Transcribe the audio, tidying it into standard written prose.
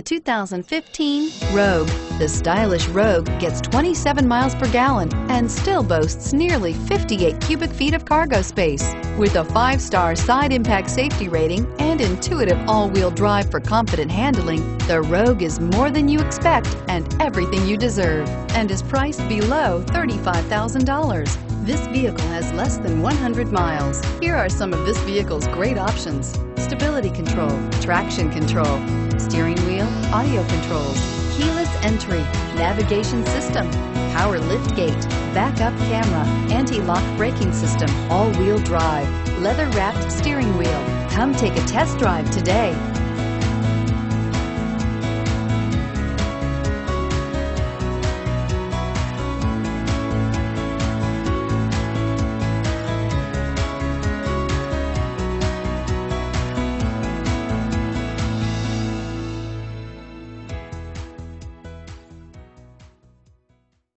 The 2015 Rogue. The stylish Rogue gets 27 miles per gallon and still boasts nearly 58 cubic feet of cargo space. With a 5-star side impact safety rating and intuitive all-wheel drive for confident handling, the Rogue is more than you expect and everything you deserve, and is priced below $35,000. This vehicle has less than 100 miles. Here are some of this vehicle's great options: stability control, traction control, steering wheel audio controls, keyless entry, navigation system, power lift gate, backup camera, anti-lock braking system, all-wheel drive, leather-wrapped steering wheel. Come take a test drive today.